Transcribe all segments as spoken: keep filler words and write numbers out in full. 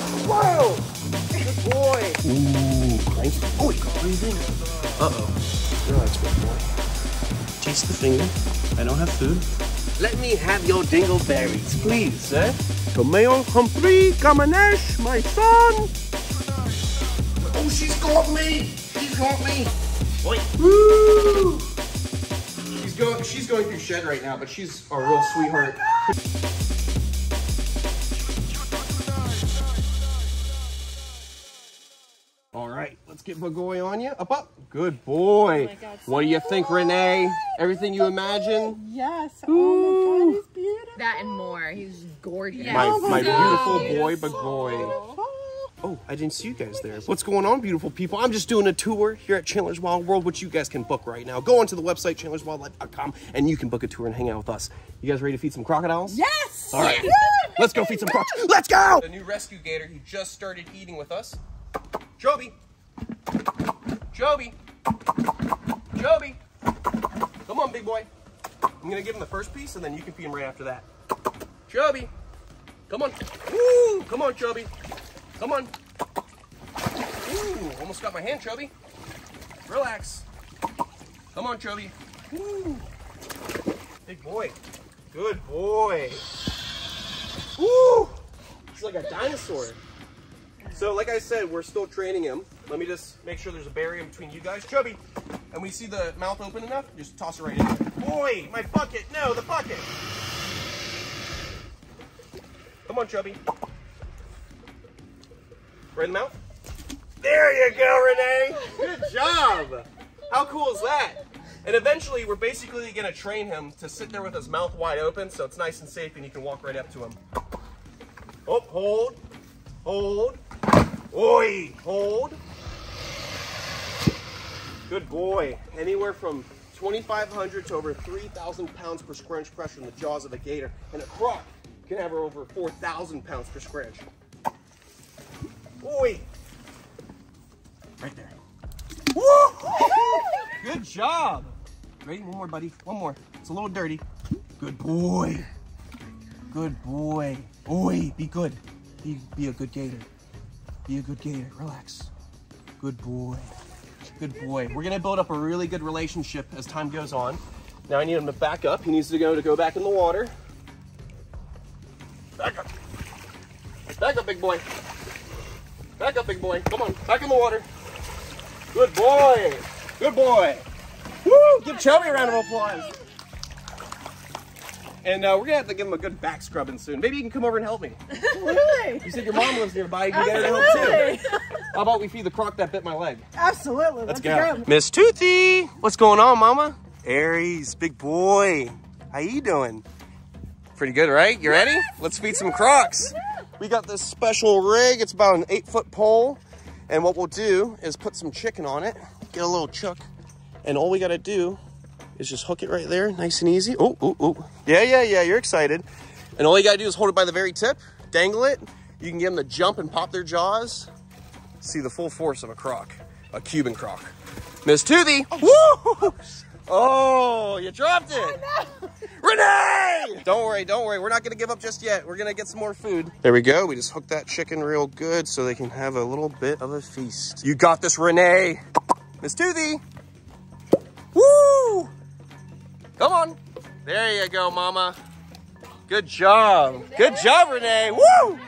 Whoa! Good boy! Ooh, crank. Oh, he got breathing. Uh-oh. Relax, big boy. Taste the finger. I don't have food. Let me have your dingleberries, please, sir. Kameo Humphrey Kamanesh, my son! Oh, she's got me! She's got me! Boy. Woo! She's going, she's going through shed right now, but she's a real oh sweetheart. Alright, let's get Bagoy on you. Up, up. Good boy. Oh my God, so what do you think, boy? Renee? Everything you imagine? Yes. Ooh. Oh my God, he's beautiful. That and more. He's gorgeous. Yes. My, oh my, my beautiful boy, Bagoy. Beautiful. Oh, I didn't see you guys there. What's going on, beautiful people? I'm just doing a tour here at Chandler's Wild World, which you guys can book right now. Go onto the website, chandlers wildlife dot com, and you can book a tour and hang out with us. You guys ready to feed some crocodiles? Yes! All right, let's go feed some crocodiles. Let's go! The new rescue gator who just started eating with us. Joby! Joby! Joby! Come on, big boy. I'm gonna give him the first piece, and then you can feed him right after that. Joby! Come on. Woo! Come on, Joby. Come on. Ooh, almost got my hand, Chubby. Relax. Come on, Chubby. Ooh. Big boy. Good boy. Ooh, he's like a dinosaur. So like I said, we're still training him. Let me just make sure there's a barrier between you guys. Chubby, and we see the mouth open enough, just toss it right in there. Boy, my bucket. No, the bucket. Come on, Chubby. Right in the mouth? There you go, Renee! Good job! How cool is that? And eventually, we're basically gonna train him to sit there with his mouth wide open, so it's nice and safe and you can walk right up to him. Oh, hold, hold, oi, hold. Good boy. Anywhere from twenty-five hundred to over three thousand pounds per square inch pressure in the jaws of a gator, and a croc can have over four thousand pounds per square inch. Oi! Right there. Woo! Good job! Ready? One more, buddy. One more. It's a little dirty. Good boy. Good boy. Oi! Be good. Be, be a good gator. Be a good gator. Relax. Good boy. Good boy. We're going to build up a really good relationship as time goes on. Now I need him to back up. He needs to go to go back in the water. Back up. Back up, big boy. Back up, big boy. Come on, back in the water. Good boy. Good boy. Woo! Give Chubby a round of applause. And uh, we're gonna have to give him a good back scrubbing soon. Maybe you can come over and help me. Really? You said your mom lives nearby. You can get her to help too. How about we feed the croc that bit my leg? Absolutely. Let's, Let's go. go. Miss Toothy, what's going on, Mama? Aries, big boy. How you doing? Pretty good, right? You ready? Yes. Let's feed yes. some crocs. Yes. We got this special rig. It's about an eight foot pole. And what we'll do is put some chicken on it, get a little chuck. And all we gotta do is just hook it right there, nice and easy. Oh, oh, oh. Yeah, yeah, yeah, you're excited. And all you gotta do is hold it by the very tip, dangle it. You can get them to jump and pop their jaws. See the full force of a croc, a Cuban croc. Miss Toothy, oh, woo! Oh, you dropped it. Oh, no. Renee! Don't worry, don't worry. We're not gonna give up just yet. We're gonna get some more food. There we go. We just hooked that chicken real good so they can have a little bit of a feast. You got this, Renee. Miss Toothy. Woo! Come on. There you go, Mama. Good job. Good job, Renee. Woo!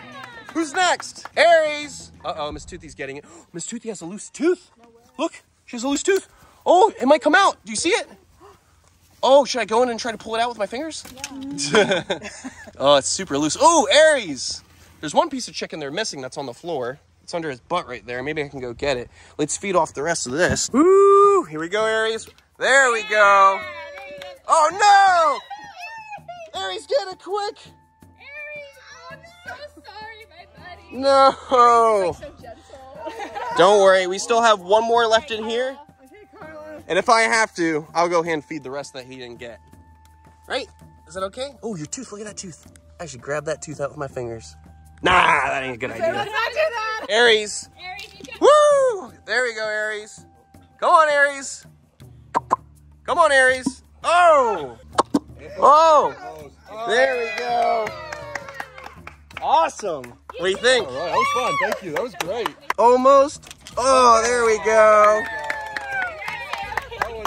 Who's next? Aries. Uh-oh, Miss Toothy's getting it. Miss Toothy has a loose tooth. Look, she has a loose tooth. Oh, it might come out. Do you see it? Oh, should I go in and try to pull it out with my fingers? Yeah. Oh, it's super loose. Oh, Aries! There's one piece of chicken they're missing that's on the floor. It's under his butt right there. Maybe I can go get it. Let's feed off the rest of this. Woo! Here we go, Aries. There we go. Oh, no! Aries, get it quick! Aries, I'm so sorry, my buddy. No! He's like so gentle. Don't worry. We still have one more left in here. And if I have to, I'll go hand feed the rest that he didn't get. Right? Is that okay? Oh, your tooth. Look at that tooth. I should grab that tooth out with my fingers. Nah, that ain't a good idea. Let's not do that. Aries. Aries, you can. Woo! There we go, Aries. Come on, Aries. Come on, Aries. Oh! Oh! There we go. All awesome. You what do you think? All right, that was fun. Thank you. That was great. Almost. Oh, there we go.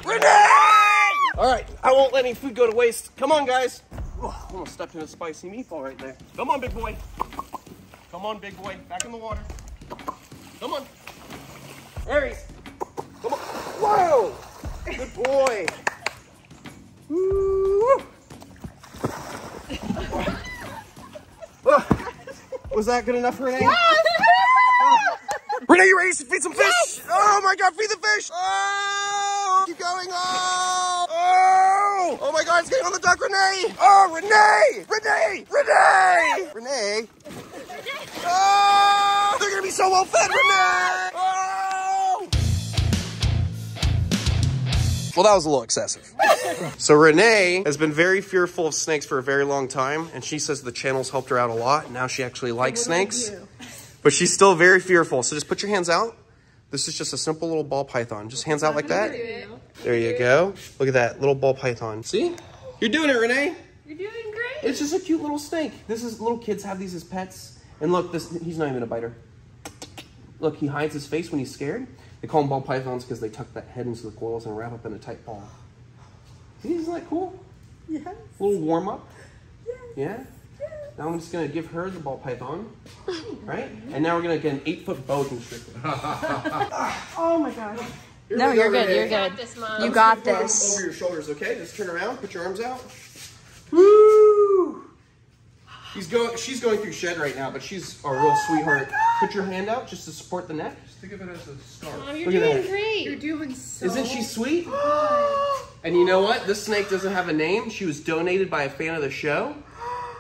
Renee! All right, I won't let any food go to waste. Come on, guys. Oh, almost stepped in a spicy meatball right there. Come on, big boy. Come on, big boy. Back in the water. Come on. There he is. Come on. Whoa! Good boy. Woo! Oh. Was that good enough, Renee? Yes! Oh. Renee, you ready to feed some fish? Yes! Oh my God, feed the fish! Oh! Keep going! Oh! Oh! Oh my God, it's getting on the duck, Renee! Oh, Renee! Renee! Renee! Renee! Oh! They're gonna be so well fed, Renee! Oh! Well, that was a little excessive. So Renee has been very fearful of snakes for a very long time, and she says the channel's helped her out a lot. Now she actually likes snakes, but she's still very fearful. So just put your hands out. This is just a simple little ball python. Just hands out like that. There you go. Look at that little ball python. See? You're doing it, Renee. You're doing great. It's just a cute little snake. This is, little kids have these as pets. And look, this, he's not even a biter. Look, he hides his face when he's scared. They call them ball pythons because they tuck that head into the coils and wrap up in a tight ball. Isn't that cool? Yes. A little warm up. Yes. Yeah? Yes. Now I'm just going to give her the ball python. Right? And now we're going to get an eight foot boa constrictor. Oh my God. Here no, you're go, good. Renee. You're good. You got this, Mom. You got this. Over your shoulders, okay? Just turn around. Put your arms out. Woo! He's going, she's going through shed right now, but she's a real oh sweetheart. Put your hand out just to support the neck. Just think of it as a scarf. Mom, you're Look doing great. You're doing so Isn't she sweet? And you know what? This snake doesn't have a name. She was donated by a fan of the show.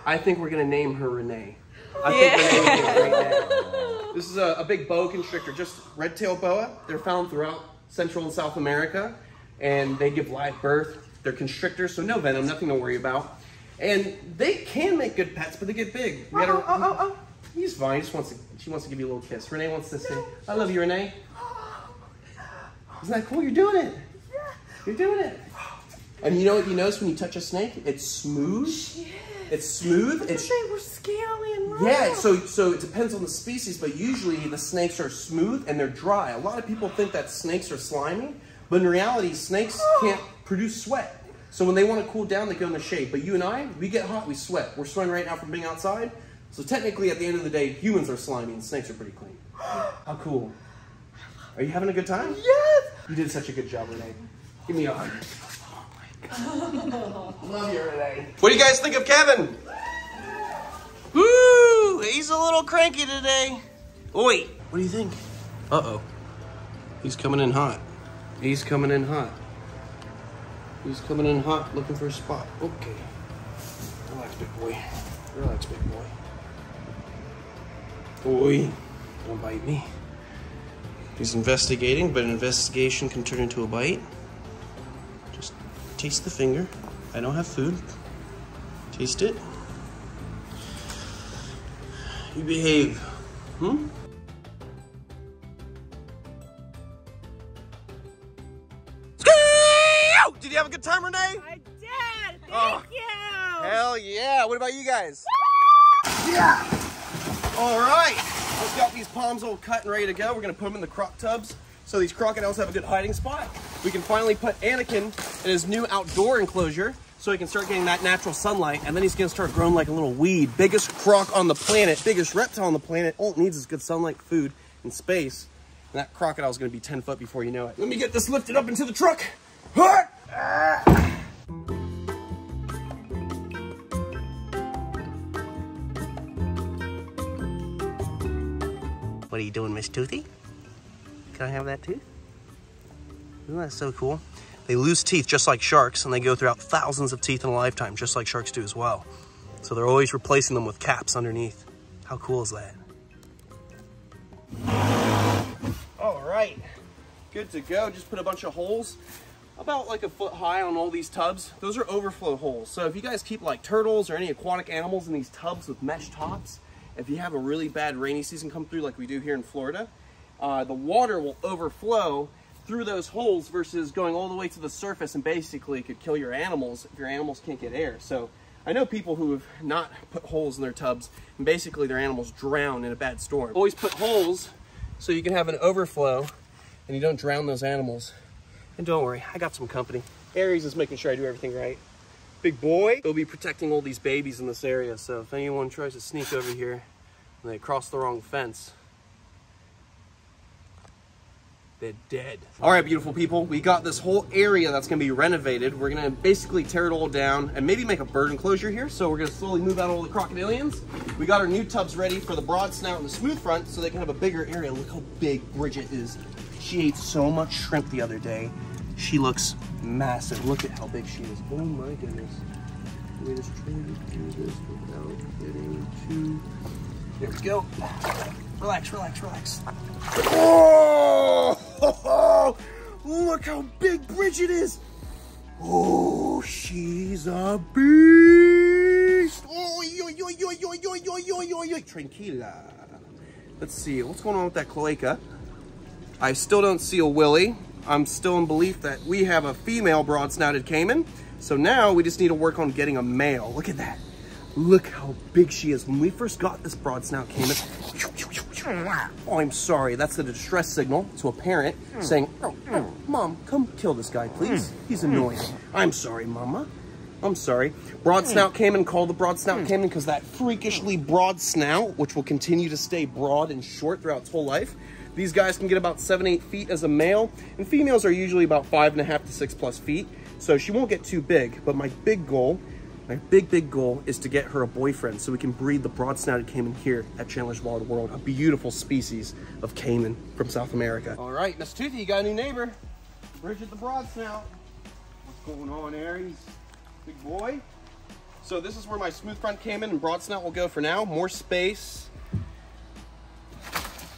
I think we're going to name her Renee. I yeah. think we're naming her Renee. This is a, a big boa constrictor, just red-tailed boa. They're found throughout Central and South America, and they give live birth. They're constrictors, so no venom, nothing to worry about. And they can make good pets, but they get big. We oh, had a, oh, oh, oh. He's fine. He just wants to, she wants to give you a little kiss. Renee wants to say, no. I love you, Renee. Isn't that cool? You're doing it. Yeah. You're doing it. And you know what you notice when you touch a snake? It's smooth. Yes. It's smooth. But it's, they were scaly and round. Yeah, so, so it depends on the species, but usually the snakes are smooth and they're dry. A lot of people think that snakes are slimy, but in reality, snakes oh. can't produce sweat. So when they want to cool down, they go in the shade. But you and I, we get hot, we sweat. We're sweating right now from being outside. So technically, at the end of the day, humans are slimy and snakes are pretty clean. How cool. Are you having a good time? Yes! You did such a good job, Renee. Give me a hug. Oh my God. Love you, Renee. What do you guys think of Kevin? Woo! He's a little cranky today. Oi! What do you think? Uh-oh. He's coming in hot. He's coming in hot. He's coming in hot, looking for a spot. Okay. Relax, big boy. Relax, big boy. Boy, don't bite me. He's investigating, but an investigation can turn into a bite. Just taste the finger. I don't have food. Taste it. You behave. Hmm? Did you have a good time, Renee? I did. Thank oh, you. Hell yeah. What about you guys? Yeah. All right. Let's get these palms all cut and ready to go. We're going to put them in the croc tubs so these crocodiles have a good hiding spot. We can finally put Anakin in his new outdoor enclosure so he can start getting that natural sunlight. And then he's going to start growing like a little weed. Biggest croc on the planet. Biggest reptile on the planet. All it needs is good sunlight, food, and space. And that crocodile's going to be ten foot before you know it. Let me get this lifted up into the truck. Huh! Ah. What are you doing, Miss Toothy? Can I have that tooth? Isn't that so cool? They lose teeth just like sharks, and they go throughout thousands of teeth in a lifetime, just like sharks do as well. So they're always replacing them with caps underneath. How cool is that? All right, good to go. Just put a bunch of holes about like a foot high on all these tubs. Those are overflow holes. So if you guys keep like turtles or any aquatic animals in these tubs with mesh tops, if you have a really bad rainy season come through like we do here in Florida, uh, the water will overflow through those holes versus going all the way to the surface, and basically it could kill your animals if your animals can't get air. So I know people who have not put holes in their tubs, and basically their animals drown in a bad storm. Always put holes so you can have an overflow and you don't drown those animals. And don't worry, I got some company. Aries is making sure I do everything right. Big boy, he'll be protecting all these babies in this area, so if anyone tries to sneak over here and they cross the wrong fence, they're dead. All right, beautiful people, we got this whole area that's gonna be renovated. We're gonna basically tear it all down and maybe make a bird enclosure here. So we're gonna slowly move out all the crocodilians. We got our new tubs ready for the broad snout and the smooth front so they can have a bigger area. Look how big Bridget is. She ate so much shrimp the other day. She looks massive. Look at how big she is. Oh my goodness. We're just trying to do this without getting too... There we go. Relax, relax, relax. Oh! Oh, oh, look how big Bridget is. Oh, she's a beast. Oh, yo, yo, yo, yo, yo, yo, yo, yo, yo. Tranquila. Let's see, what's going on with that cloaca? I still don't see a willy. I'm still in belief that we have a female broad-snouted caiman. So now we just need to work on getting a male. Look at that. Look how big she is. When we first got this broad-snout caiman, oh, I'm sorry. That's the distress signal to a parent saying, oh, oh, Mom, come kill this guy, please. He's annoying. I'm sorry, Mama. I'm sorry. Broad-snout caiman called the broad-snout caiman because that freakishly broad snout, which will continue to stay broad and short throughout its whole life. These guys can get about seven, eight feet as a male, and females are usually about five and a half to six plus feet. So she won't get too big, but my big goal, my big, big goal is to get her a boyfriend so we can breed the broad-snouted caiman here at Chandler's Wild World, a beautiful species of caiman from South America. All right, Miss Toothy, you got a new neighbor. Bridget the broad-snout. What's going on, Aries? Big boy. So this is where my smooth front caiman and broad-snout will go for now. More space.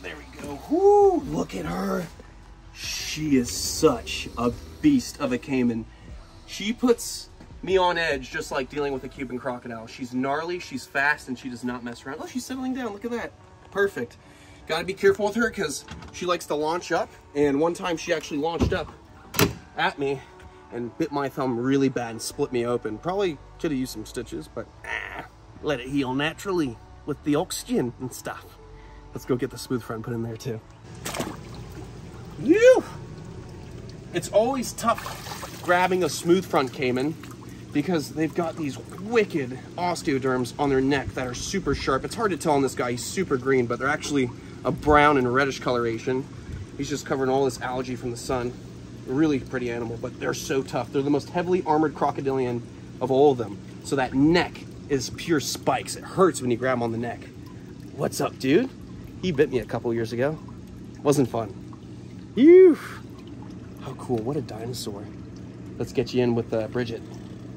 There we go. Whoo, look at her. She is such a beast of a caiman. She puts me on edge just like dealing with a Cuban crocodile. She's gnarly, she's fast, and she does not mess around. Oh, she's settling down. Look at that. Perfect. Got to be careful with her because she likes to launch up. And one time she actually launched up at me and bit my thumb really bad and split me open. Probably could have used some stitches, but ah, let it heal naturally with the oxygen and stuff. Let's go get the smooth front put in there too. Whew. It's always tough grabbing a smooth front caiman because they've got these wicked osteoderms on their neck that are super sharp. It's hard to tell on this guy, he's super green, but they're actually a brown and reddish coloration. He's just covering all this algae from the sun. Really pretty animal, but they're so tough. They're the most heavily armored crocodilian of all of them. So that neck is pure spikes. It hurts when you grab them on the neck. What's up, dude? He bit me a couple years ago. Wasn't fun. Ew. How cool, what a dinosaur. Let's get you in with uh, Bridget.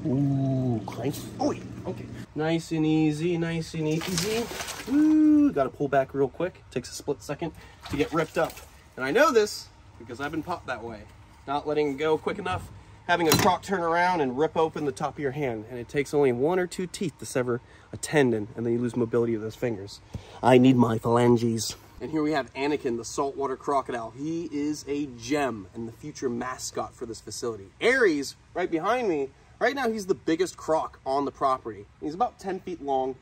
Ooh, crank. Oh, okay. Nice and easy, nice and easy. Ooh, gotta pull back real quick. Takes a split second to get ripped up. And I know this because I've been popped that way. Not letting go quick enough, having a croc turn around and rip open the top of your hand. And it takes only one or two teeth to sever a tendon, and then you lose mobility of those fingers. I need my phalanges. And here we have Anakin, the saltwater crocodile. He is a gem and the future mascot for this facility. Aries, right behind me, right now he's the biggest croc on the property. He's about ten feet long,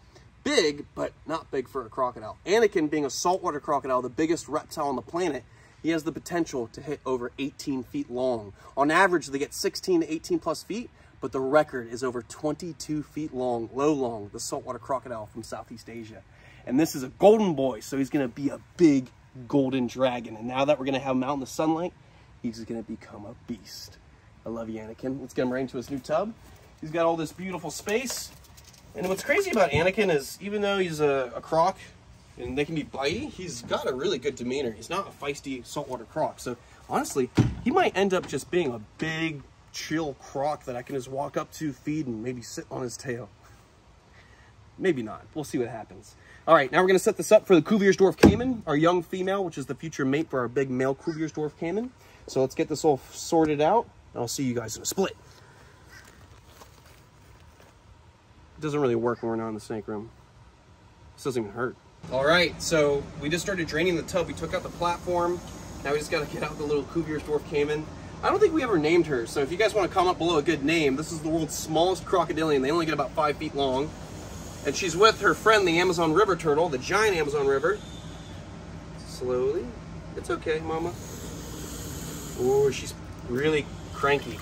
big, but not big for a crocodile. Anakin, being a saltwater crocodile, the biggest reptile on the planet, he has the potential to hit over eighteen feet long. On average, they get sixteen to eighteen plus feet, but the record is over twenty-two feet long, Lolong, the saltwater crocodile from Southeast Asia. And this is a golden boy, so he's gonna be a big golden dragon. And now that we're gonna have him out in the sunlight, he's gonna become a beast. I love you, Anakin. Let's get him right into his new tub. He's got all this beautiful space. And what's crazy about Anakin is, even though he's a, a croc, and they can be bitey, he's got a really good demeanor. He's not a feisty saltwater croc. So honestly, he might end up just being a big, chill croc that I can just walk up to, feed, and maybe sit on his tail. Maybe not. We'll see what happens. All right, now we're gonna set this up for the Cuvier's-Dwarf Caiman, our young female, which is the future mate for our big male Cuvier's-Dwarf Caiman. So let's get this all sorted out. I'll see you guys in a split. It doesn't really work when we're not in the snake room. This doesn't even hurt. All right, so we just started draining the tub. We took out the platform. Now we just gotta get out the little Cuvier's-Dwarf Caiman. I don't think we ever named her, so if you guys want to comment below a good name, this is the world's smallest crocodilian. They only get about five feet long. And she's with her friend, the Amazon River turtle, the giant Amazon River. Slowly. It's okay, Mama. Oh, she's really cranky.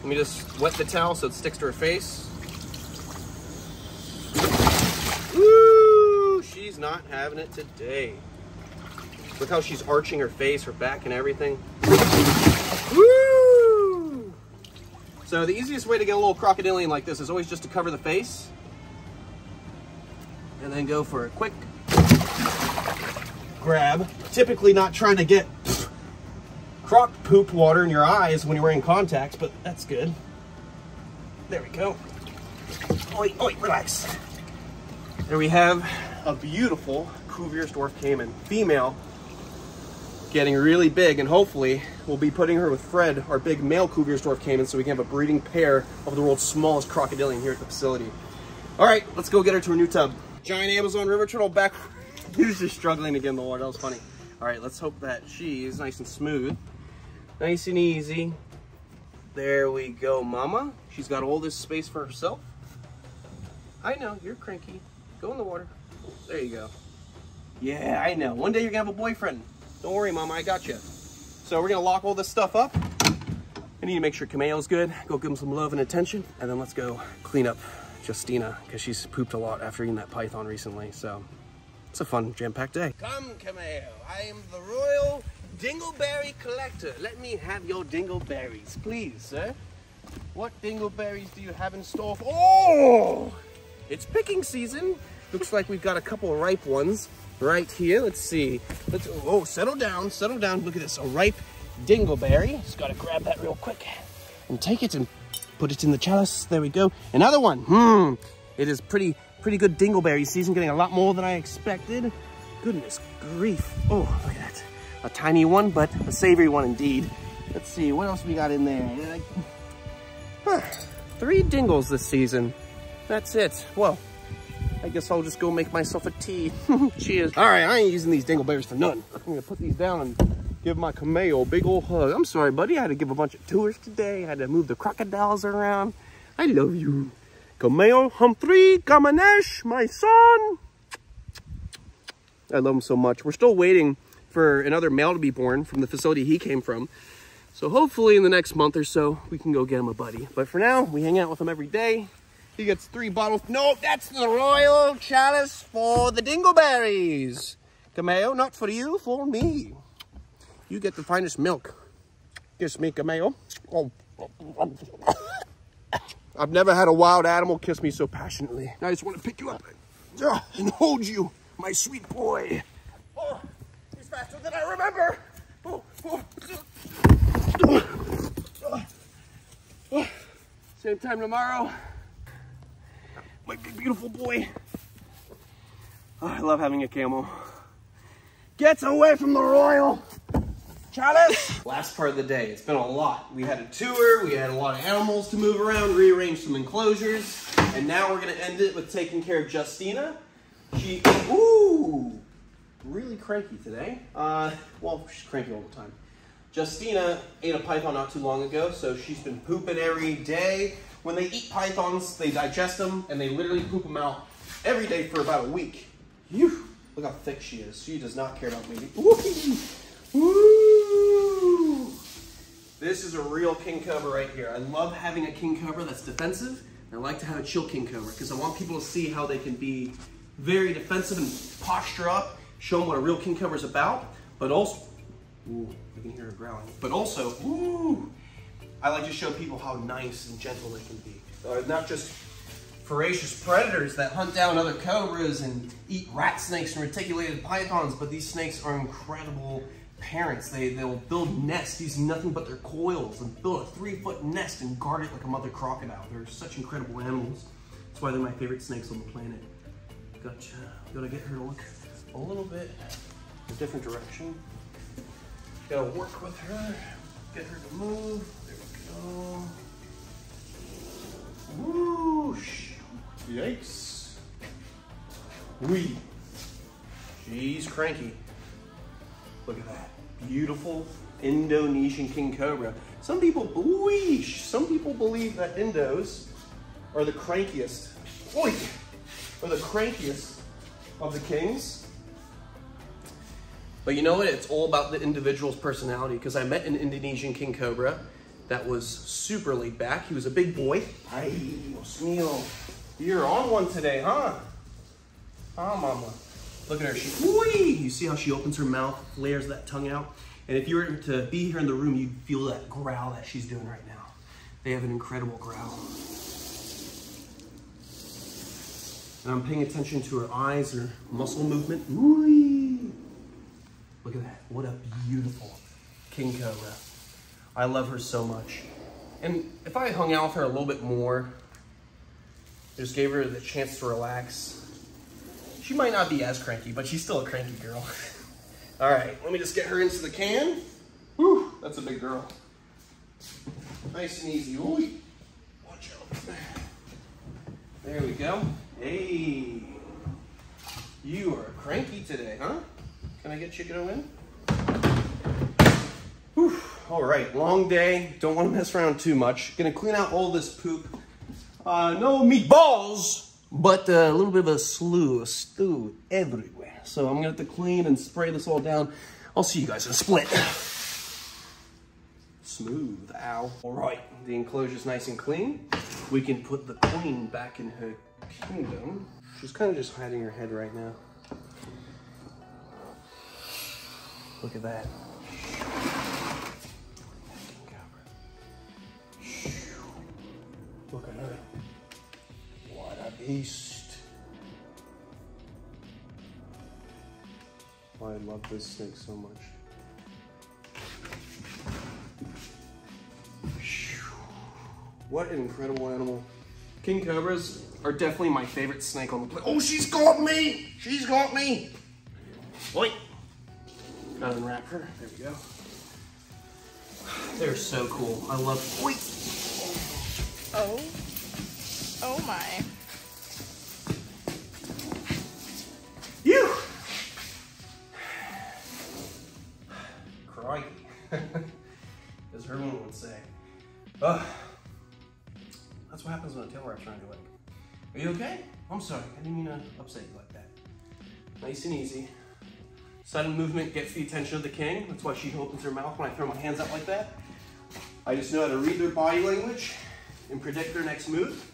Let me just wet the towel so it sticks to her face. Woo! She's not having it today. Look how she's arching her face, her back, and everything. Woo! So the easiest way to get a little crocodilian like this is always just to cover the face. And then go for a quick grab. Typically not trying to get croc poop water in your eyes when you're wearing contacts, but that's good. There we go. Oi, oi, relax. There we have a beautiful Cuvier's dwarf caiman, female, getting really big, and hopefully we'll be putting her with Fred, our big male Cuvier's dwarf caiman, so we can have a breeding pair of the world's smallest crocodilian here at the facility. All right, let's go get her to her new tub. Giant Amazon River turtle back. He was just struggling to get in the water. That was funny. All right, let's hope that she's nice and smooth. Nice and easy. There we go, Mama. She's got all this space for herself. I know, you're cranky. Go in the water. There you go. Yeah, I know. One day you're gonna have a boyfriend. Don't worry, Mama, I got you. So we're gonna lock all this stuff up. I need to make sure Kameo's good. Go give him some love and attention. And then let's go clean up Justina, because she's pooped a lot after eating that python recently. So it's a fun, jam-packed day. Come, Kameo. I am the Royal Dingleberry Collector. Let me have your dingleberries, please, sir. What dingleberries do you have in store for? Oh! It's picking season. Looks like we've got a couple of ripe ones right here. Let's see. Let's, oh, settle down, settle down. Look at this, a ripe dingleberry. Just gotta grab that real quick and take it and put it in the chalice. There we go. Another one. Hmm. It is pretty, pretty good dingleberry season. Getting a lot more than I expected. Goodness grief. Oh, look at that. A tiny one, but a savory one indeed. Let's see, what else we got in there? Huh. Three dingles this season. That's it. Well, I guess I'll just go make myself a tea. Cheers. All right, I ain't using these dingleberries for nothing. I'm gonna put these down and give my Kameo a big old hug. I'm sorry, buddy. I had to give a bunch of tours today. I had to move the crocodiles around. I love you. Kameo Humphrey Kamanesh, my son. I love him so much. We're still waiting for another male to be born from the facility he came from. So hopefully in the next month or so, we can go get him a buddy. But for now, we hang out with him every day. He gets three bottles. No, that's the royal chalice for the dingleberries. Kameo, not for you, for me. You get the finest milk. Kiss me, Kameo. Oh. I've never had a wild animal kiss me so passionately. I just want to pick you up and hold you, my sweet boy. Oh, he's faster than I remember. Oh, oh. Oh. Oh. Same time tomorrow. My big, beautiful boy. Oh, I love having a camel. Gets away from the royal chalice. Last part of the day. It's been a lot. We had a tour. We had a lot of animals to move around, rearrange some enclosures. And now we're going to end it with taking care of Justina. She, ooh, really cranky today. Uh, well, she's cranky all the time. Justina ate a python not too long ago, so she's been pooping every day. When they eat pythons, they digest them, and they literally poop them out every day for about a week. Whew. Look how thick she is. She does not care about me. Woo! This is a real king cobra right here. I love having a king cobra that's defensive. I like to have a chill king cobra because I want people to see how they can be very defensive and posture up, show them what a real king cobra is about, but also, ooh, I can hear her growling, but also, ooh, I like to show people how nice and gentle they can be. They're not just voracious predators that hunt down other cobras and eat rat snakes and reticulated pythons, but these snakes are incredible parents. They, they'll build nests using nothing but their coils and build a three foot nest and guard it like a mother crocodile. They're such incredible animals. That's why they're my favorite snakes on the planet. Gotcha. Gotta get her to look a little bit a different direction. Gotta work with her, get her to move. Oh. Whoosh. Yikes. Wee. She's cranky. Look at that. Beautiful Indonesian king cobra. Some people, weesh, some people believe that Indos are the crankiest, oi, are the crankiest of the kings. But you know what? It's all about the individual's personality, because I met an Indonesian king cobra that was super laid back. He was a big boy. Ay, Osnil, you're on one today, huh? Ah, mama. Look at her, she, whee! You see how she opens her mouth, flares that tongue out? And if you were to be here in the room, you'd feel that growl that she's doing right now. They have an incredible growl. And I'm paying attention to her eyes, her muscle movement. Whee! Look at that, what a beautiful king cobra. I love her so much. And if I hung out with her a little bit more, just gave her the chance to relax, she might not be as cranky, but she's still a cranky girl. All right, let me just get her into the can. Whew, that's a big girl. Nice and easy. Ooh, watch out. There we go. Hey, you are cranky today, huh? Can I get Chicken in? Whew, all right, long day. Don't want to mess around too much. Gonna clean out all this poop. Uh, no meatballs, but a little bit of a slew, a stew everywhere. So I'm gonna have to clean and spray this all down. I'll see you guys in a split. Smooth, ow. All right, the enclosure's nice and clean. We can put the queen back in her kingdom. She's kind of just hiding her head right now. Look at that. Look at her. East. Oh, I love this snake so much. What an incredible animal. King cobras are definitely my favorite snake on the planet. Oh, she's got me! She's got me! Oi! Gotta unwrap her. There we go. They're so cool. I love. Oi! Oh. Oh my. As Herman would say. Ugh. That's what happens when a tail wrap's around your leg. Are you okay? I'm sorry, I didn't mean to upset you like that. Nice and easy. Sudden movement gets the attention of the king. That's why she opens her mouth when I throw my hands out like that. I just know how to read their body language and predict their next move,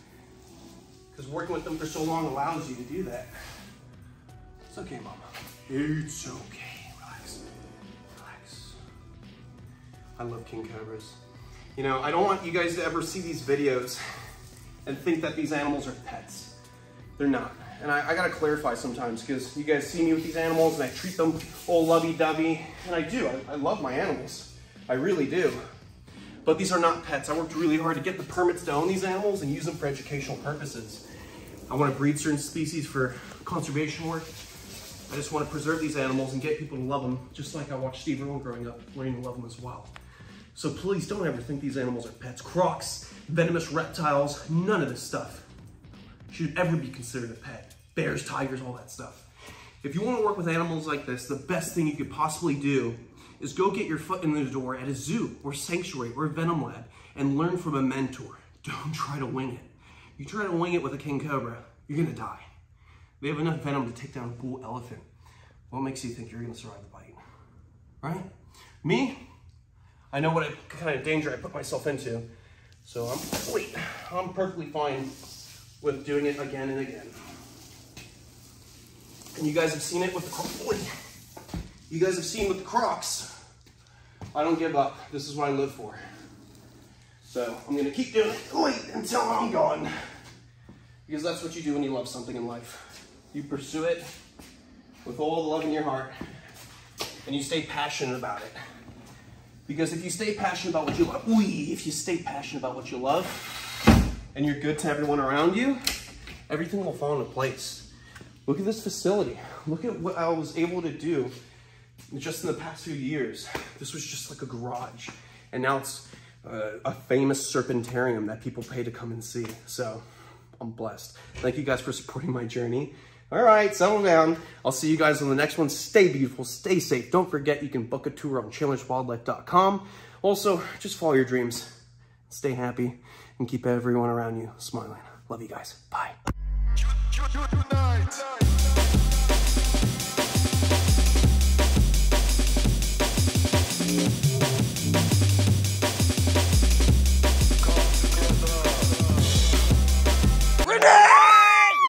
because working with them for so long allows you to do that. It's okay, mama. It's okay. I love king cobras. You know, I don't want you guys to ever see these videos and think that these animals are pets. They're not. And I, I gotta clarify sometimes, because you guys see me with these animals and I treat them all lovey-dovey. And I do, I, I love my animals. I really do. But these are not pets. I worked really hard to get the permits to own these animals and use them for educational purposes. I wanna breed certain species for conservation work. I just wanna preserve these animals and get people to love them, just like I watched Steve Irwin growing up, learning to love them as well. So please don't ever think these animals are pets. Crocs, venomous reptiles, none of this stuff should ever be considered a pet. Bears, tigers, all that stuff. If you want to work with animals like this, the best thing you could possibly do is go get your foot in the door at a zoo or sanctuary or a venom lab and learn from a mentor. Don't try to wing it. You try to wing it with a king cobra, you're going to die. They have enough venom to take down a bull elephant. What makes you think you're going to survive the bite? Right? Me? I know what kind of danger I put myself into, so I'm, wait, I'm perfectly fine with doing it again and again. And you guys have seen it with the Crocs. You guys have seen with the Crocs. I don't give up. This is what I live for. So I'm gonna keep doing it wait, until I'm gone, because that's what you do when you love something in life. You pursue it with all the love in your heart, and you stay passionate about it. Because if you stay passionate about what you love, ooh, if you stay passionate about what you love, and you're good to everyone around you, everything will fall into place. Look at this facility. Look at what I was able to do just in the past few years. This was just like a garage, and now it's uh, a famous serpentarium that people pay to come and see. So I'm blessed. Thank you guys for supporting my journey. All right, settle down. I'll see you guys on the next one. Stay beautiful, stay safe. Don't forget, you can book a tour on chandlers wildlife dot com. Also, just follow your dreams. Stay happy and keep everyone around you smiling. Love you guys. Bye. Unite.